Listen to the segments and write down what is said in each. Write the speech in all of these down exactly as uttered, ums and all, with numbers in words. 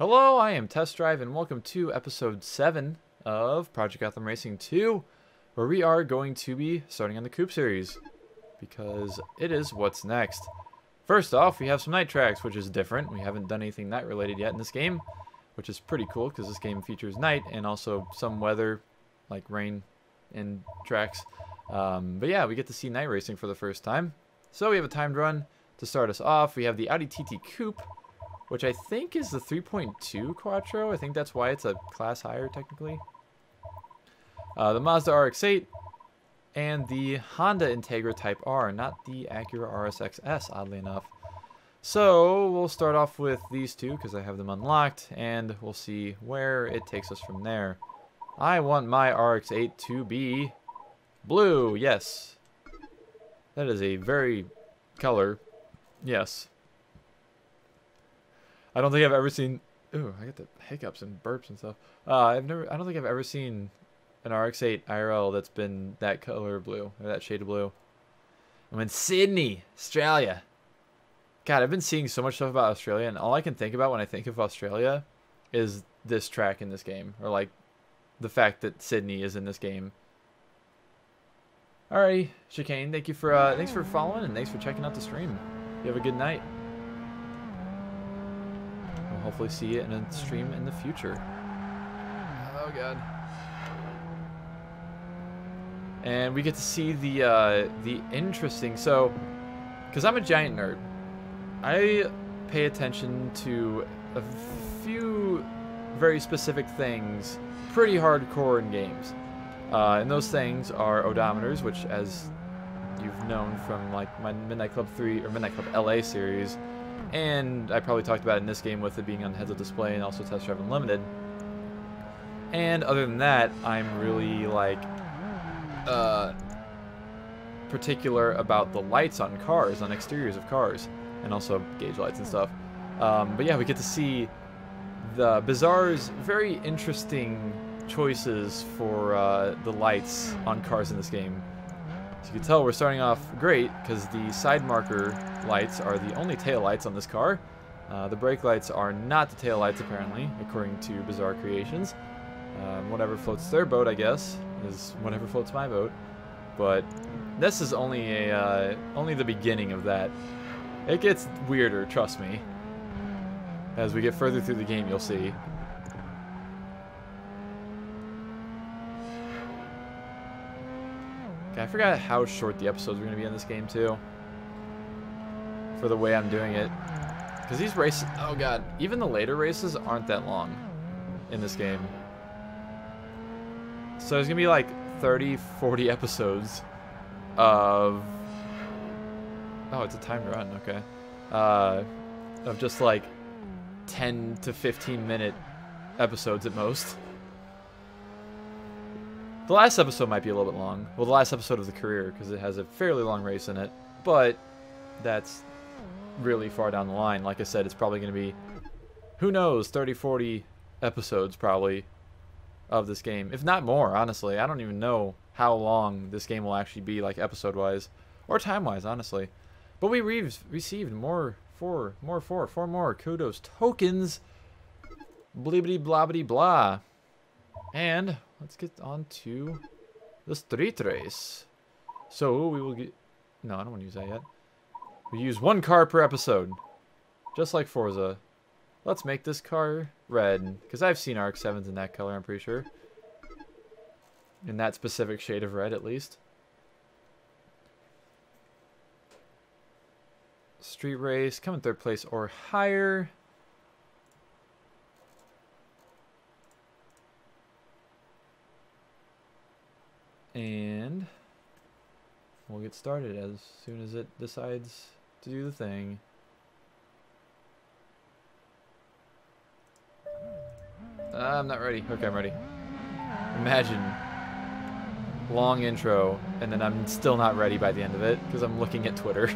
Hello, I am Test Drive, and welcome to episode seven of Project Gotham Racing two, where we are going to be starting on the Coupe Series, because it is what's next. First off, we have some night tracks, which is different. We haven't done anything night-related yet in this game, which is pretty cool, because this game features night and also some weather, like rain and tracks. Um, but yeah, we get to see night racing for the first time. So we have a timed run to start us off. We have the Audi T T Coupe, which I think is the three point two Quattro. I think that's why it's a class higher, technically. Uh, the Mazda R X eight and the Honda Integra Type R, not the Acura R S X S, oddly enough. So we'll start off with these two because I have them unlocked, and we'll see where it takes us from there. I want my R X eight to be blue. Yes. That is a very color. Yes. I don't think I've ever seen. Ooh, I get the hiccups and burps and stuff. Uh, I've never. I don't think I've ever seen an R X eight I R L that's been that color blue or that shade of blue. I'm in Sydney, Australia. God, I've been seeing so much stuff about Australia, and all I can think about when I think of Australia is this track in this game, or like the fact that Sydney is in this game. Alrighty, Chicane. Thank you for uh, thanks for following, and thanks for checking out the stream. You have a good night. Hopefully see it in a stream in the future. Oh god. And we get to see the uh, the interesting, so because I'm a giant nerd, I pay attention to a few very specific things pretty hardcore in games, uh, and those things are odometers, which, as you've known from like my Midnight Club three or Midnight Club L A series, and I probably talked about it in this game with it being on heads-up display and also Test Drive Unlimited. And other than that, I'm really, like, uh, particular about the lights on cars, on exteriors of cars, and also gauge lights and stuff. Um, but yeah, we get to see the Bizarre's very interesting choices for uh, the lights on cars in this game. So you can tell we're starting off great because the side marker lights are the only tail lights on this car. Uh, the brake lights are not the tail lights, apparently, according to Bizarre Creations. Um, whatever floats their boat, I guess, is whatever floats my boat. But this is only a uh, only the beginning of that. It gets weirder, trust me. As we get further through the game, you'll see. I forgot how short the episodes were going to be in this game, too. For the way I'm doing it. Because these races... Oh, God. Even the later races aren't that long in this game. So there's going to be, like, thirty, forty episodes of... Oh, it's a timed run. Okay. Uh, of just, like, ten to fifteen minute episodes at most. The last episode might be a little bit long. Well, the last episode of the career, because it has a fairly long race in it. But that's really far down the line. Like I said, it's probably going to be, who knows, thirty, forty episodes probably of this game. If not more, honestly. I don't even know how long this game will actually be, like, episode-wise. Or time-wise, honestly. But we re received more, four, more, four, four more kudos tokens. Blibbity-blobbity-blah. And... let's get on to the street race. So we will get... No, I don't want to use that yet. We use one car per episode. Just like Forza. Let's make this car red. Because I've seen R X sevens in that color, I'm pretty sure. In that specific shade of red, at least. Street race. Come in third place or higher. And we'll get started as soon as it decides to do the thing. I'm not ready. Okay, I'm ready. Imagine. Long intro, and then I'm still not ready by the end of it, because I'm looking at Twitter.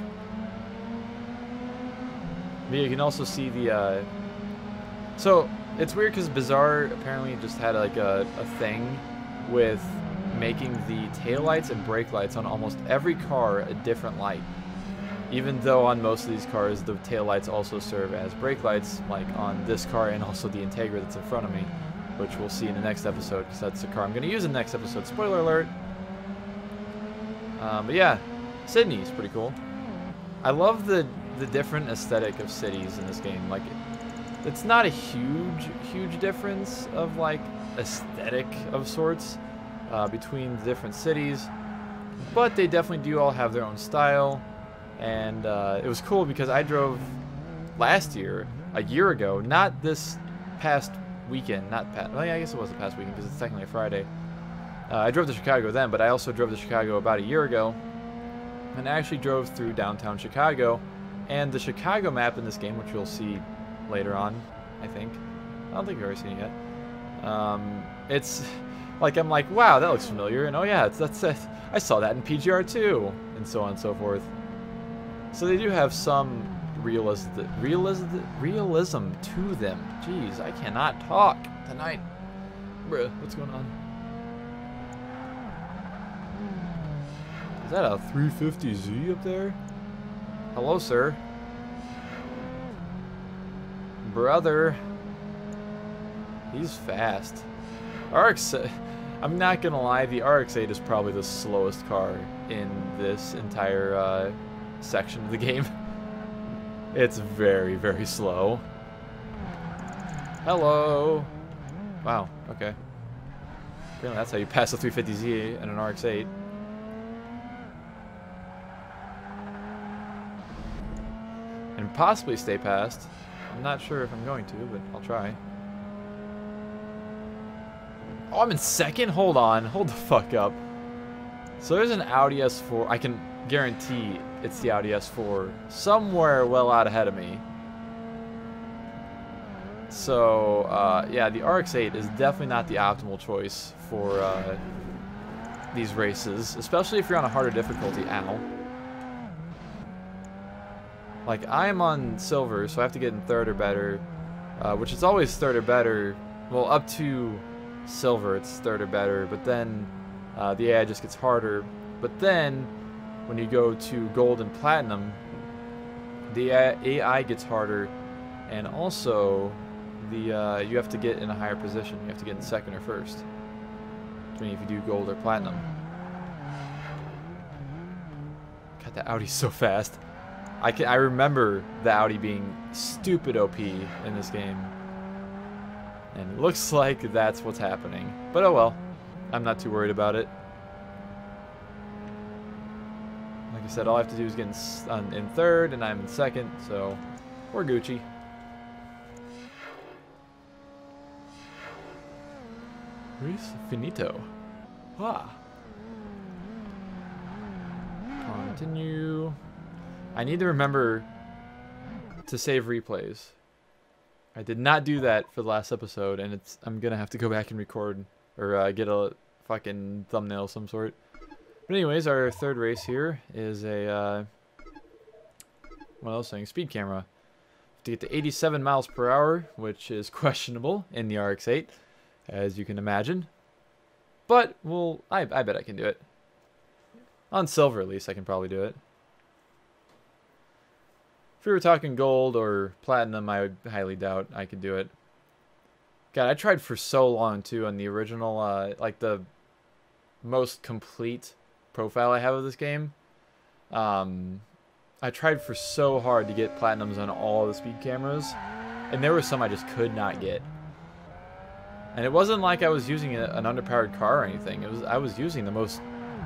But you can also see the... Uh... So, it's weird because Bizarre apparently just had like a, a thing with... making the taillights and brake lights on almost every car a different light. Even though on most of these cars the taillights also serve as brake lights, like on this car and also the Integra that's in front of me, which we'll see in the next episode, because that's the car I'm going to use in the next episode. Spoiler alert! Um, but yeah, Sydney is pretty cool. I love the, the different aesthetic of cities in this game. Like, it, it's not a huge, huge difference of, like, aesthetic of sorts uh, between the different cities, but they definitely do all have their own style. And uh, it was cool because I drove last year, a year ago, not this past weekend, not past, well, yeah, I guess it was the past weekend because it's technically a Friday. Uh, I drove to Chicago then, but I also drove to Chicago about a year ago, and I actually drove through downtown Chicago, and the Chicago map in this game, which you'll see later on, I think, I don't think you've already seen it yet, um, it's like, I'm like, wow, that looks familiar, and oh yeah, it's, that's, that's, I saw that in P G R two, and so on and so forth. So they do have some realis realis realism to them. Jeez, I cannot talk tonight. Bruh, what's going on? Is that a three fifty Z up there? Hello, sir. Brother. He's fast. R X, I'm not gonna lie, the R X eight is probably the slowest car in this entire uh, section of the game. It's very, very slow. Hello. Wow, okay. Apparently that's how you pass a three fifty Z and an R X eight. And possibly stay past. I'm not sure if I'm going to, but I'll try. Oh, I'm in second? Hold on. Hold the fuck up. So there's an Audi S four. I can guarantee it's the Audi S four somewhere well out ahead of me. So uh, yeah, the R X eight is definitely not the optimal choice for uh, these races, especially if you're on a harder difficulty. Ow. Like, I'm on silver, so I have to get in third or better, uh, which is always third or better. Well, up to silver it's third or better, but then uh, the A I just gets harder. But then when you go to gold and platinum, the A I gets harder, and also the uh, you have to get in a higher position. You have to get in second or first. I mean, if you do gold or platinum. God, that Audi's so fast. I can I remember the Audi being stupid O P in this game, and it looks like that's what's happening. But oh well, I'm not too worried about it. Like I said, all I have to do is get in, um, in third, and I'm in second, so we're Gucci. Luis Finito. Ah. Continue. I need to remember to save replays. I did not do that for the last episode, and it's I'm gonna have to go back and record or uh, get a fucking thumbnail of some sort. But anyways, our third race here is a, uh, what else saying? Speed camera. To get to eighty-seven miles per hour, which is questionable in the R X eight, as you can imagine. But, well, I, I bet I can do it. On silver, at least, I can probably do it. If we were talking gold or platinum, I would highly doubt I could do it. God, I tried for so long, too, on the original, uh, like the most complete profile I have of this game. Um, I tried for so hard to get platinums on all the speed cameras, and there were some I just could not get. And it wasn't like I was using a, an underpowered car or anything. It was I was using the most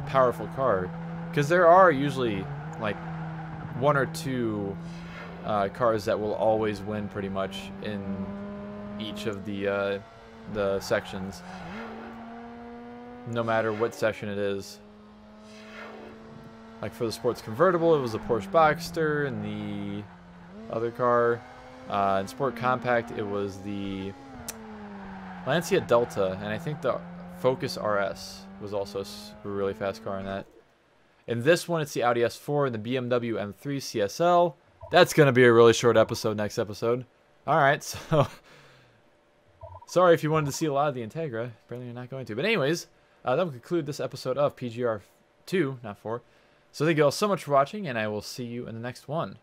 powerful car, because there are usually like one or two uh, cars that will always win pretty much in each of the uh, the sections. No matter what session it is. Like for the sports convertible, it was the Porsche Boxster and the other car. Uh, in sport compact, it was the Lancia Delta, and I think the Focus R S was also a really fast car in that. In this one, it's the Audi S four and the B M W M three C S L. That's gonna be a really short episode next episode. All right, so sorry if you wanted to see a lot of the Integra. Apparently, you're not going to. But anyways. Uh, that will conclude this episode of P G R two, not four. So thank you all so much for watching, and I will see you in the next one.